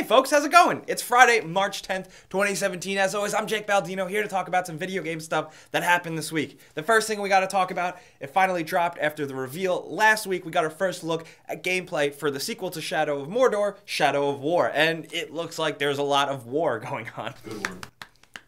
Hey folks, how's it going? It's Friday, March 10th, 2017. As always, I'm Jake Baldino, here to talk about some video game stuff that happened this week. The first thing we got to talk about, it finally dropped after the reveal last week. We got our first look at gameplay for the sequel to Shadow of Mordor, Shadow of War, and it looks like there's a lot of war going on. Good one.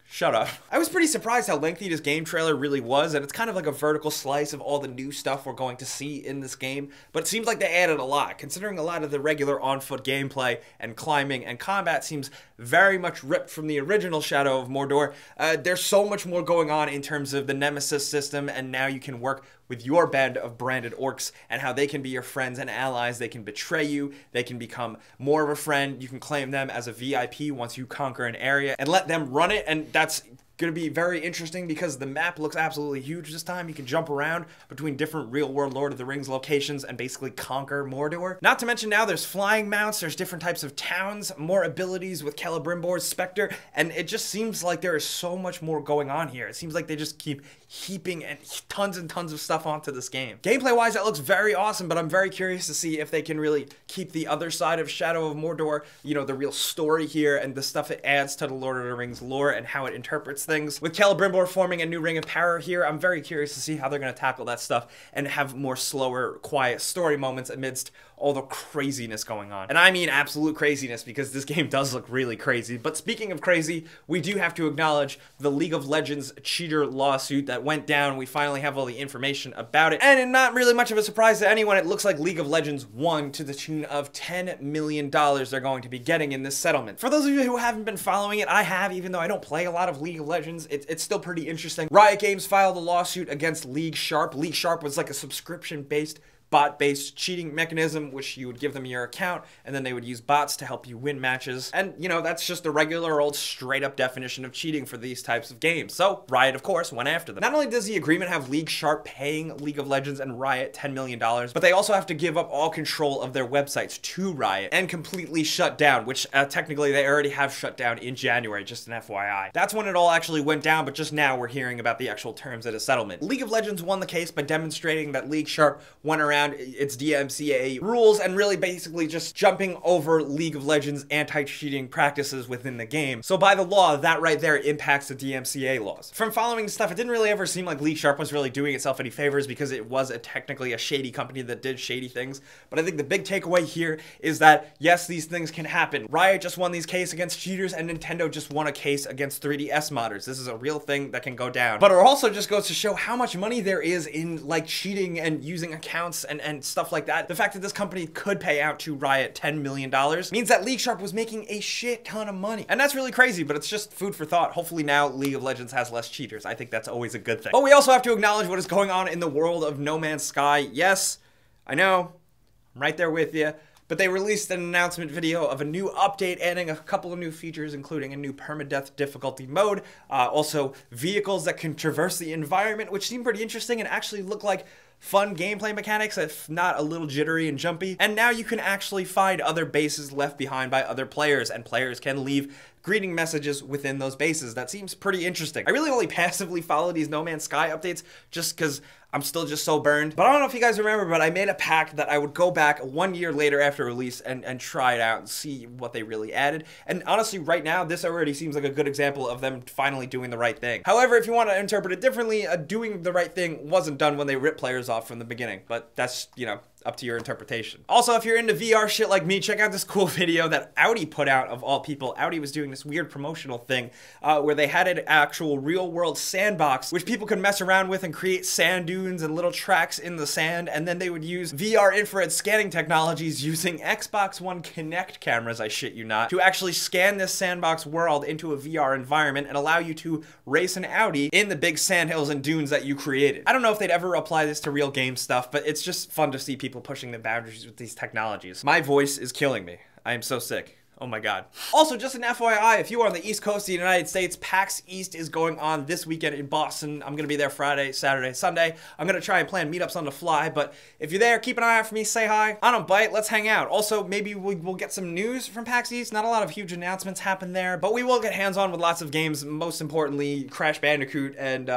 Shut up. I was pretty surprised how lengthy this game trailer really was, and it's kind of like a vertical slice of all the new stuff we're going to see in this game, but it seems like they added a lot, considering a lot of the regular on-foot gameplay and climbing and combat seems very much ripped from the original Shadow of Mordor. There's so much more going on in terms of the Nemesis system, and now you can work with your band of branded orcs and how they can be your friends and allies. They can betray you, they can become more of a friend, you can claim them as a VIP once you conquer an area and let them run it, and that's gonna be very interesting because the map looks absolutely huge this time. You can jump around between different real-world Lord of the Rings locations and basically conquer Mordor. Not to mention now there's flying mounts, there's different types of towns, more abilities with Celebrimbor's Spectre, and it just seems like there is so much more going on here. It seems like they just keep heaping and tons of stuff onto this game. Gameplay-wise, that looks very awesome, but I'm very curious to see if they can really keep the other side of Shadow of Mordor, you know, the real story here and the stuff it adds to the Lord of the Rings lore and how it interprets things. With Celebrimbor forming a new ring of power here, I'm very curious to see how they're going to tackle that stuff and have more slower, quiet story moments amidst all the craziness going on. And I mean absolute craziness, because this game does look really crazy. But speaking of crazy, we do have to acknowledge the League of Legends cheater lawsuit that went down. We finally have all the information about it. And in not really much of a surprise to anyone, it looks like League of Legends won to the tune of $10 million they're going to be getting in this settlement. For those of you who haven't been following it, I have, even though I don't play a lot of League of Legends. It's still pretty interesting. Riot Games filed a lawsuit against League Sharp. League Sharp was like a subscription-based, bot-based cheating mechanism, which you would give them your account, and then they would use bots to help you win matches. And, you know, that's just the regular old straight-up definition of cheating for these types of games. So Riot, of course, went after them. Not only does the agreement have League Sharp paying League of Legends and Riot $10 million, but they also have to give up all control of their websites to Riot and completely shut down, which technically they already have shut down in January, just an FYI. That's when it all actually went down, but just now we're hearing about the actual terms of the settlement. League of Legends won the case by demonstrating that League Sharp went around its DMCA rules and really basically just jumping over League of Legends anti-cheating practices within the game. So by the law, that right there impacts the DMCA laws. From following stuff, it didn't really ever seem like League Sharp was really doing itself any favors, because it was technically a shady company that did shady things. But I think the big takeaway here is that yes, these things can happen. Riot just won these cases against cheaters, and Nintendo just won a case against 3DS modders. This is a real thing that can go down. But it also just goes to show how much money there is in like cheating and using accounts and stuff like that. The fact that this company could pay out to Riot $10 million means that League Sharp was making a shit ton of money. And that's really crazy, but it's just food for thought. Hopefully now League of Legends has less cheaters. I think that's always a good thing. But we also have to acknowledge what is going on in the world of No Man's Sky. Yes, I know, I'm right there with you. But they released an announcement video of a new update, adding a couple of new features, including a new permadeath difficulty mode, also vehicles that can traverse the environment, which seemed pretty interesting and actually look like fun gameplay mechanics, if not a little jittery and jumpy. And now you can actually find other bases left behind by other players, and players can leave greeting messages within those bases. That seems pretty interesting. I really only passively follow these No Man's Sky updates just because I'm still just so burned. But I don't know if you guys remember, but I made a pact that I would go back 1 year later after release and try it out and see what they really added. And honestly, right now, this already seems like a good example of them finally doing the right thing. However, if you want to interpret it differently, doing the right thing wasn't done when they ripped players off from the beginning. But that's, you know, up to your interpretation. Also, if you're into VR shit like me, check out this cool video that Audi put out, of all people. Audi was doing this weird promotional thing where they had an actual real-world sandbox which people could mess around with and create sand dunes and little tracks in the sand, and then they would use VR infrared scanning technologies using Xbox One Kinect cameras, I shit you not, to actually scan this sandbox world into a VR environment and allow you to race an Audi in the big sand hills and dunes that you created. I don't know if they'd ever apply this to real game stuff, but it's just fun to see people pushing the boundaries with these technologies. My voice is killing me. I am so sick. Oh my god. Also, just an FYI, if you are on the East Coast of the United States, PAX East is going on this weekend in Boston. I'm gonna be there Friday, Saturday, Sunday. I'm gonna try and plan meetups on the fly, but if you're there, keep an eye out for me, say hi. I don't bite, let's hang out. Also, maybe we'll get some news from PAX East. Not a lot of huge announcements happen there, but we will get hands-on with lots of games, most importantly, Crash Bandicoot and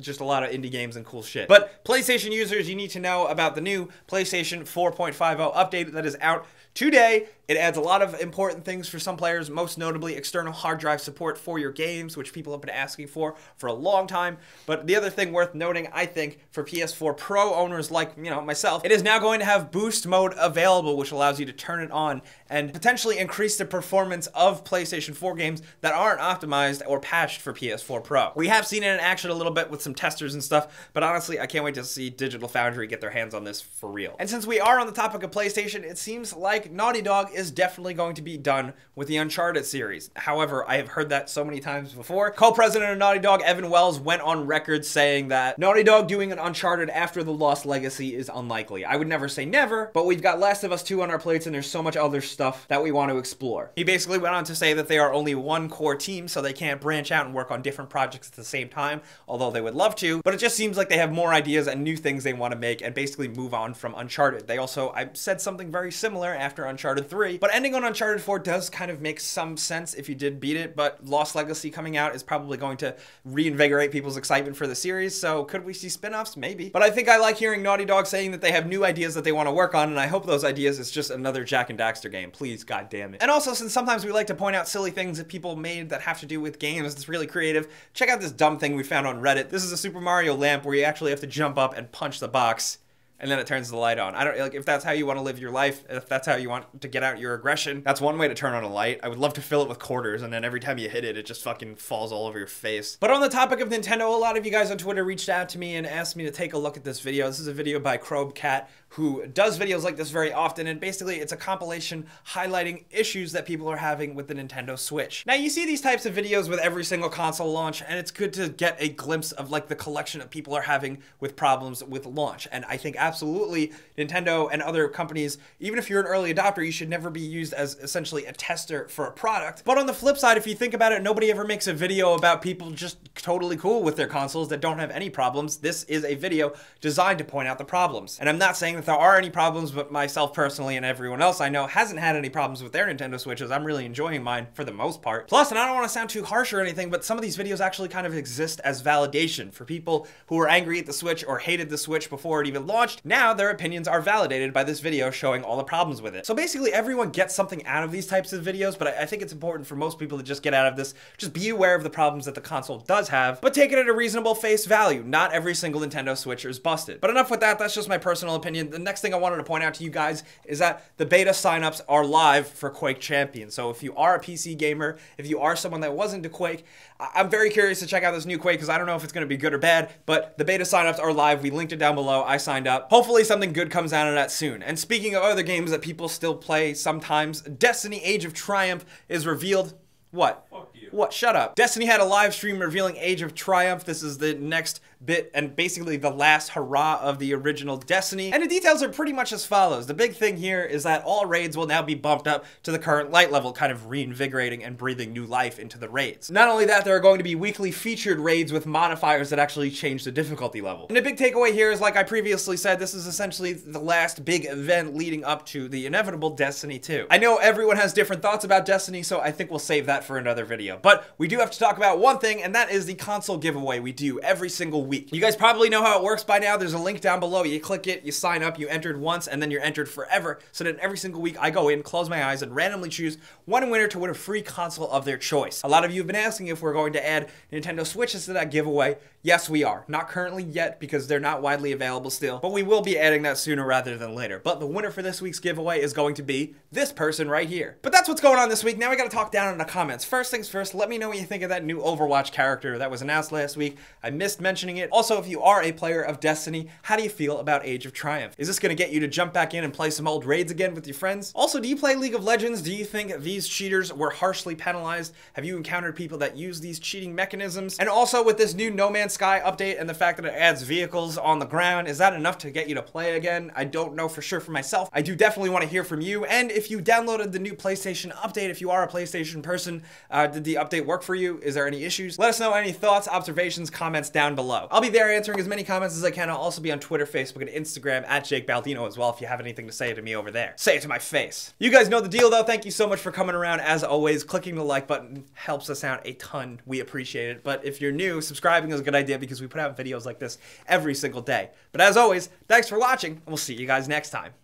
just a lot of indie games and cool shit. But PlayStation users, you need to know about the new PlayStation 4.50 update that is out today. It adds a lot of important things things for some players, most notably external hard drive support for your games, which people have been asking for a long time. But the other thing worth noting, I think, for PS4 Pro owners like, myself, it is now going to have boost mode available, which allows you to turn it on and potentially increase the performance of PlayStation 4 games that aren't optimized or patched for PS4 Pro. We have seen it in action a little bit with some testers and stuff, but honestly, I can't wait to see Digital Foundry get their hands on this for real. And since we are on the topic of PlayStation, it seems like Naughty Dog is definitely going to be done with the Uncharted series. However, I have heard that so many times before. Co-president of Naughty Dog, Evan Wells, went on record saying that Naughty Dog doing an Uncharted after the Lost Legacy is unlikely. I would never say never, but we've got Last of Us 2 on our plates and there's so much other stuff that we want to explore. He basically went on to say that they are only one core team, so they can't branch out and work on different projects at the same time, although they would love to, but it just seems like they have more ideas and new things they want to make and basically move on from Uncharted. They also, I said something very similar after Uncharted 3, but ending on Uncharted 4 does kind of make some sense if you did beat it, but Lost Legacy coming out is probably going to reinvigorate people's excitement for the series, so could we see spin-offs? Maybe. But I think I like hearing Naughty Dog saying that they have new ideas that they want to work on, and I hope those ideas is just another Jak and Daxter game. Please, goddammit. And also, since sometimes we like to point out silly things that people made that have to do with games that's really creative, check out this dumb thing we found on Reddit. This is a Super Mario lamp where you actually have to jump up and punch the box, and then it turns the light on. I don't, like, if that's how you want to live your life, if that's how you want to get out your aggression, that's one way to turn on a light. I would love to fill it with quarters, and then every time you hit it, it just fucking falls all over your face. But on the topic of Nintendo, a lot of you guys on Twitter reached out to me and asked me to take a look at this video. This is a video by Crobecat, who does videos like this very often, and basically it's a compilation highlighting issues that people are having with the Nintendo Switch. Now, you see these types of videos with every single console launch, and it's good to get a glimpse of like the collection of people are having with problems with launch. And I think absolutely Nintendo and other companies, even if you're an early adopter, you should never be used as essentially a tester for a product. But on the flip side, if you think about it, nobody ever makes a video about people just totally cool with their consoles that don't have any problems. This is a video designed to point out the problems. And I'm not saying if there are any problems, but myself personally and everyone else I know hasn't had any problems with their Nintendo Switches. I'm really enjoying mine for the most part. Plus, and I don't want to sound too harsh or anything, but some of these videos actually kind of exist as validation for people who were angry at the Switch or hated the Switch before it even launched. Now their opinions are validated by this video showing all the problems with it. So basically everyone gets something out of these types of videos, but I think it's important for most people to just get out of this, just be aware of the problems that the console does have, but take it at a reasonable face value. Not every single Nintendo Switch is busted. But enough with that, that's just my personal opinion. The next thing I wanted to point out to you guys is that the beta signups are live for Quake Champions. So if you are a PC gamer, if you are someone that was into Quake, I'm very curious to check out this new Quake because I don't know if it's going to be good or bad, but the beta signups are live. We linked it down below. I signed up. Hopefully something good comes out of that soon. And speaking of other games that people still play sometimes, Destiny Age of Triumph is revealed. What? Fuck you. What? Shut up. Destiny had a live stream revealing Age of Triumph. This is the next bit and basically the last hurrah of the original Destiny. And the details are pretty much as follows. The big thing here is that all raids will now be bumped up to the current light level, kind of reinvigorating and breathing new life into the raids. Not only that, there are going to be weekly featured raids with modifiers that actually change the difficulty level. And the big takeaway here is, like I previously said, this is essentially the last big event leading up to the inevitable Destiny 2. I know everyone has different thoughts about Destiny, so I think we'll save that for another video. But we do have to talk about one thing, and that is the console giveaway we do every single week. You guys probably know how it works by now. There's a link down below. You click it, you sign up, you entered once, and then you're entered forever. So then every single week I go in, close my eyes, and randomly choose one winner to win a free console of their choice. A lot of you have been asking if we're going to add Nintendo Switches to that giveaway. Yes, we are. Not currently yet because they're not widely available still, but we will be adding that sooner rather than later. But the winner for this week's giveaway is going to be this person right here. But that's what's going on this week. Now we gotta talk down in the comments. First things first, let me know what you think of that new Overwatch character that was announced last week. I missed mentioning it. Also, if you are a player of Destiny, how do you feel about Age of Triumph? Is this going to get you to jump back in and play some old raids again with your friends? Also, do you play League of Legends? Do you think these cheaters were harshly penalized? Have you encountered people that use these cheating mechanisms? And also, with this new No Man's Sky update and the fact that it adds vehicles on the ground, is that enough to get you to play again? I don't know for sure for myself. I do definitely want to hear from you. And if you downloaded the new PlayStation update, if you are a PlayStation person, did the update work for you? Is there any issues? Let us know any thoughts, observations, comments down below. I'll be there answering as many comments as I can. I'll also be on Twitter, Facebook, and Instagram at Jake Baldino as well if you have anything to say to me over there. Say it to my face. You guys know the deal though. Thank you so much for coming around. As always, clicking the like button helps us out a ton. We appreciate it. But if you're new, subscribing is a good idea because we put out videos like this every single day. But as always, thanks for watching and we'll see you guys next time.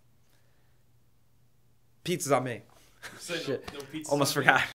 Pizza's on me. So no pizza. Almost forgot.